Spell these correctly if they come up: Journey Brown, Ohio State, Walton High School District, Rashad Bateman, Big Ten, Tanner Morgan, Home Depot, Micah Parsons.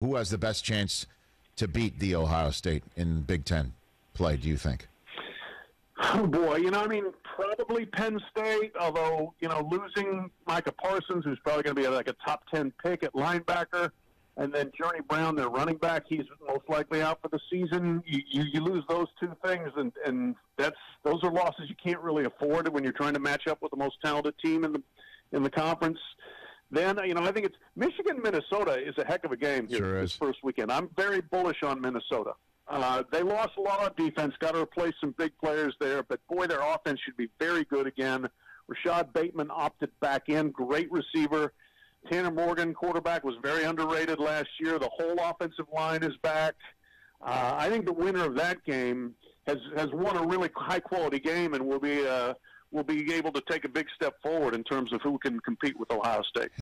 who has the best chance to beat the Ohio State in Big Ten play, do you think? Oh, boy. You know, I mean, probably Penn State, although, you know, losing Micah Parsons, who's probably going to be like a top 10 pick at linebacker, and then Journey Brown, their running back, he's most likely out for the season. You lose those two things, and those are losses you can't really afford when you're trying to match up with the most talented team in the conference. Then, you know, I think it's Michigan-Minnesota is a heck of a game here this first weekend. I'm very bullish on Minnesota. They lost a lot on defense, got to replace some big players there, but, boy, their offense should be very good again. Rashad Bateman opted back in, great receiver. Tanner Morgan, quarterback, was very underrated last year. The whole offensive line is back. I think the winner of that game has won a really high-quality game and will be able to take a big step forward in terms of who can compete with Ohio State.